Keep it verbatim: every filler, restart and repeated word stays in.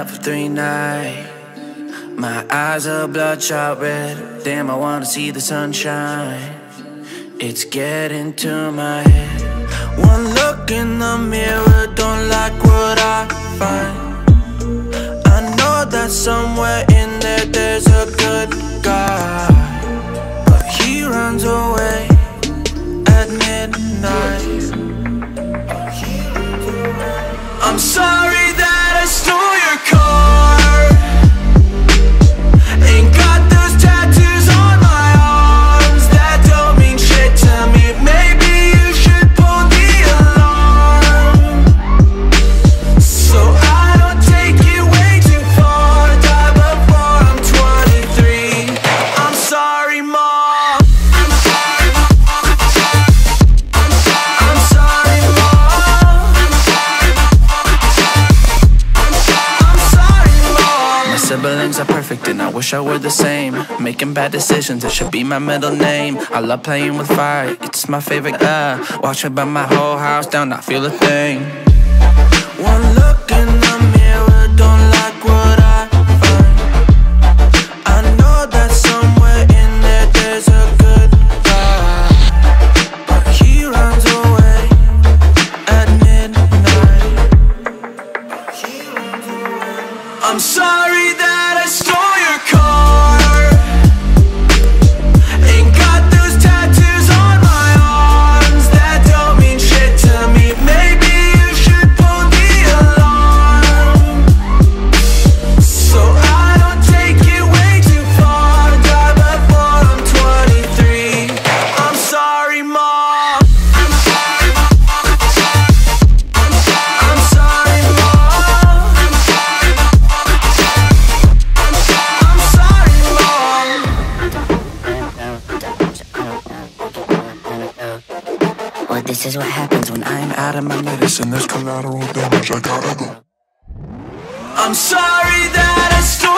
up for three nights. My eyes are bloodshot red. Damn, I wanna see the sunshine. It's getting to my head. One look in the mirror, don't like what I find. I know that somewhere in there there's a good guy, but he runs away at midnight. I'm sorry that I stole your car. Siblings are perfect and I wish I were the same. Making bad decisions, it should be my middle name. I love playing with fire, it's my favorite uh, watch it burn my whole house down, not feel a thing. One look in the mirror, don't like what I find. I know that somewhere in there there's a good guy, but he runs away at midnight. I'm sorry that this is what happens when I'm out of my medicine. There's collateral damage, I gotta go. I'm sorry that I stole.